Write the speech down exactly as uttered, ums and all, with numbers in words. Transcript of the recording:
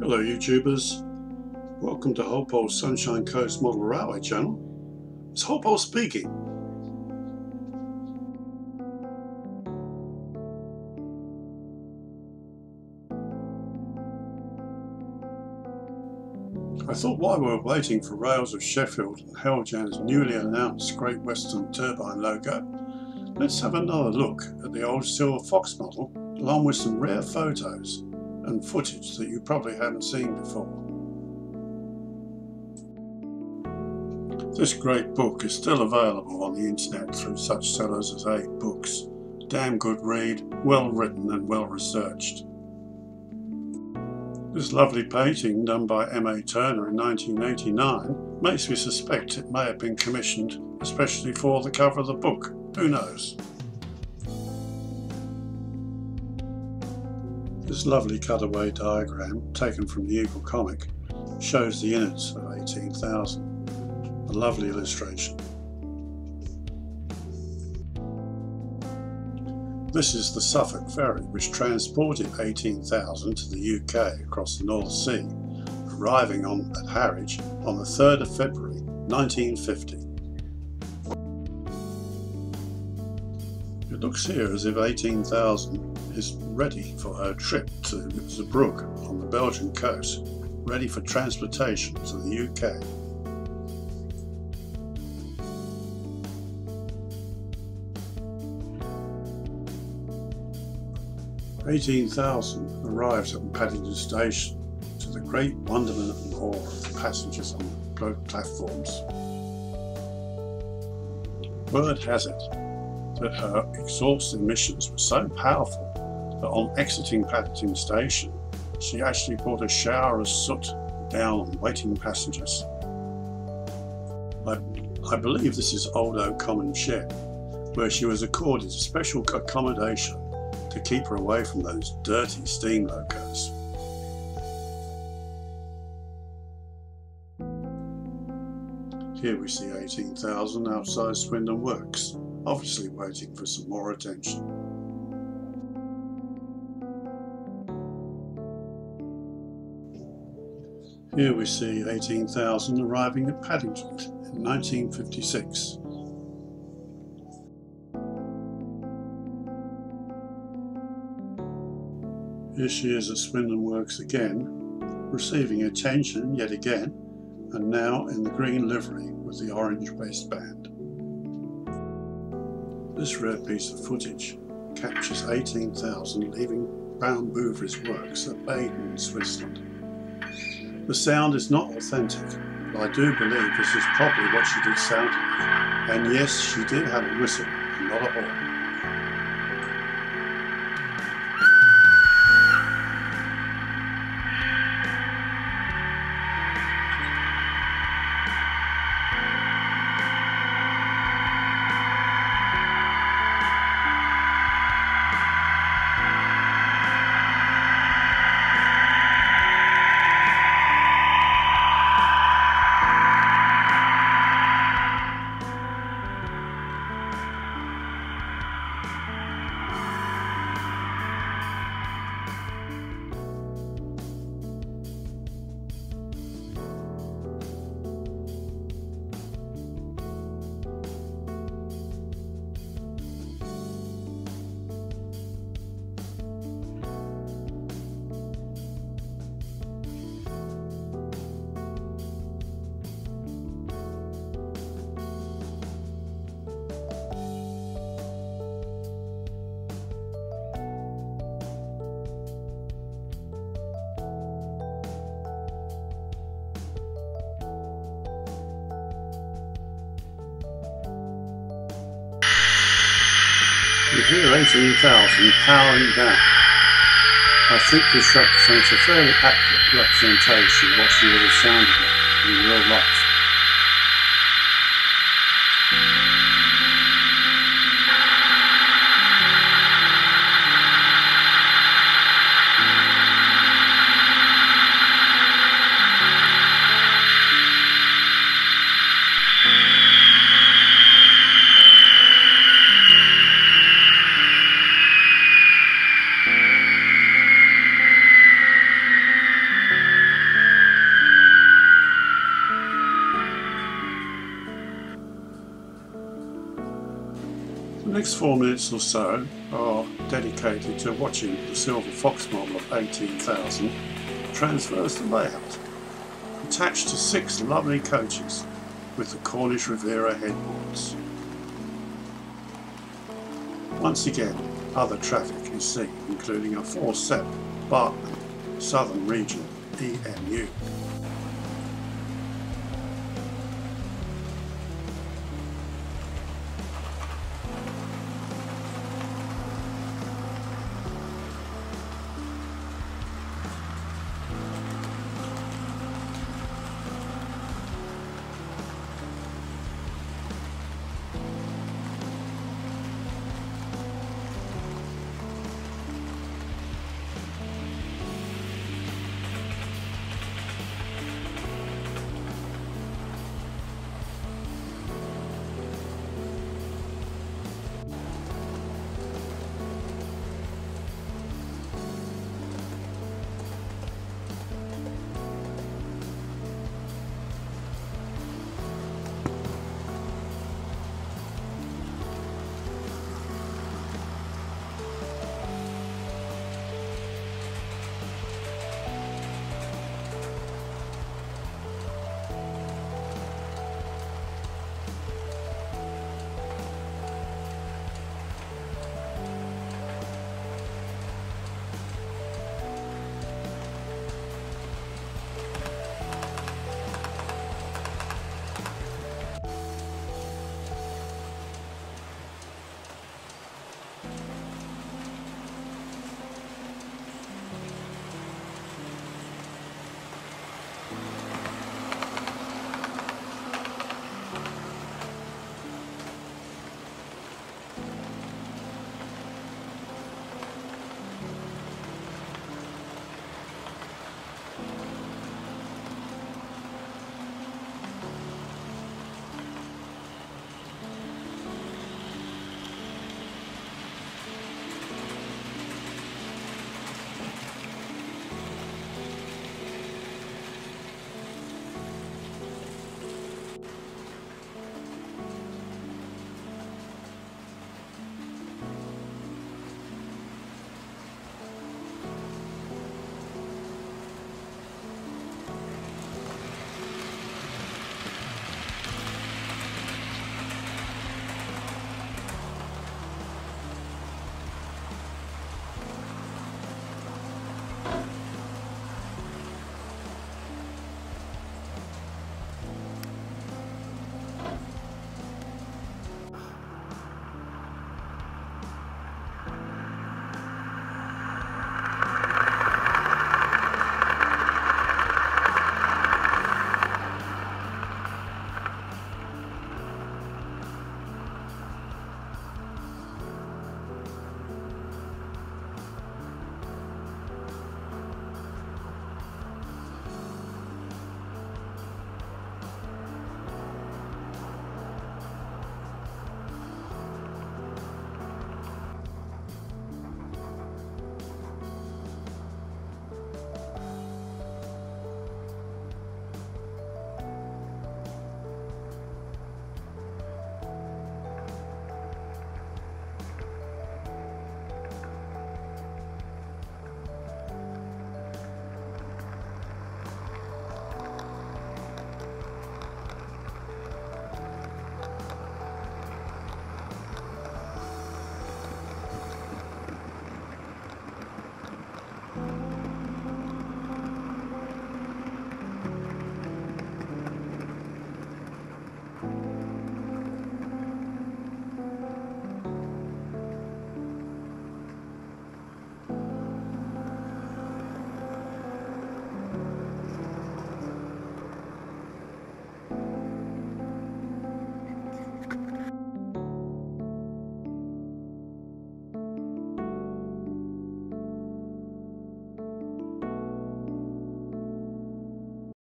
Hello YouTubers, welcome to Hollpolls Sunshine Coast Model Railway Channel. It's Hollpolls speaking. I thought while we were waiting for Rails of Sheffield and Heljan's newly announced Great Western Turbine logo, let's have another look at the old Silver Fox model along with some rare photos and footage that you probably haven't seen before. This great book is still available on the internet through such sellers as AbeBooks. Damn good read, well written and well researched. This lovely painting done by M A Turner in nineteen eighty-nine makes me suspect it may have been commissioned especially for the cover of the book, who knows. This lovely cutaway diagram, taken from the Eagle comic, shows the innards of eighteen thousand. A lovely illustration. This is the Suffolk ferry, which transported eighteen thousand to the U K across the North Sea, arriving on, at Harwich on the third of February nineteen fifty. It looks here as if eighteen thousand is ready for her trip to Zeebrugge on the Belgian coast, ready for transportation to the U K. eighteen thousand arrives at Paddington Station to the great wonderment and awe of the passengers on the boat platforms. Word has it that her exhaust emissions were so powerful that on exiting Paddington Station, she actually poured a shower of soot down on waiting passengers. I, I believe this is Old Oak Common Shed, where she was accorded special accommodation to keep her away from those dirty steam locos. Here we see eighteen thousand outside Swindon Works, obviously waiting for some more attention. Here we see eighteen thousand arriving at Paddington in nineteen fifty-six. Here she is at Swindon Works again, receiving attention yet again, and now in the green livery with the orange waistband. This rare piece of footage captures eighteen thousand leaving Brown Bouvery's works at Baden, Switzerland. The sound is not authentic, but I do believe this is probably what she did sound like. And yes, she did have a whistle and not a whistle. You hear eighteen thousand powering down. I think this represents a fairly accurate representation of what she would have sounded like in real life. next four minutes or so are dedicated to watching the Silver Fox model of eighteen thousand transverse the layout, attached to six lovely coaches with the Cornish Riviera headboards. Once again, other traffic is seen, including a four-step Barton Southern Region E M U.